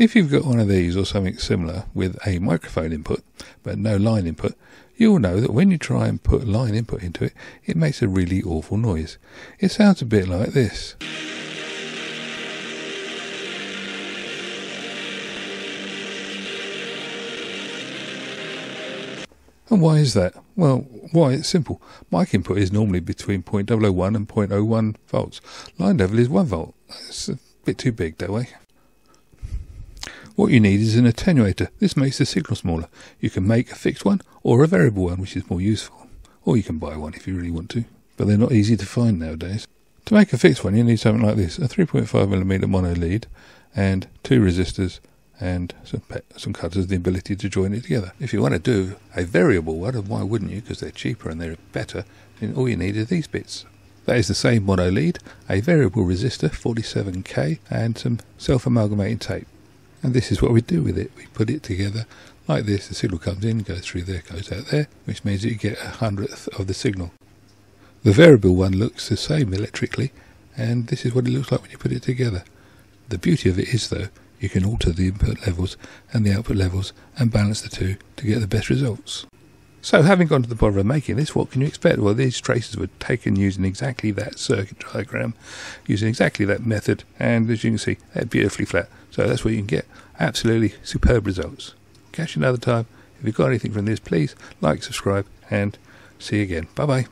If you've got one of these or something similar with a microphone input but no line input, you'll know that when you try and put line input into it, it makes a really awful noise. It sounds a bit like this. And why is that? Well, why? It's simple. Mic input is normally between 0.001 and 0.01 volts. Line level is 1 volt. It's a bit too big that way. What you need is an attenuator. This makes the signal smaller. You can make a fixed one or a variable one, which is more useful. Or you can buy one if you really want to, but they're not easy to find nowadays. To make a fixed one, you need something like this, a 3.5mm mono lead and 2 resistors, and some cutters, the ability to join it together. If you want to do a variable one, and why wouldn't you, because they're cheaper and they're better, then all you need are these bits. That is the same mono lead, a variable resistor, 47K, and some self-amalgamating tape. And this is what we do with it. We put it together like this. The signal comes in, goes through there, goes out there, which means that you get 1/100th of the signal. The variable one looks the same electrically, and this is what it looks like when you put it together. The beauty of it is, though, you can alter the input levels and the output levels and balance the two to get the best results. So, having gone to the bottom of making this, what can you expect? Well, these traces were taken using exactly that circuit diagram, using exactly that method, and as you can see, they're beautifully flat. So that's what you can get. Absolutely superb results. Catch you another time. If you've got anything from this, please like, subscribe, and see you again. Bye-bye.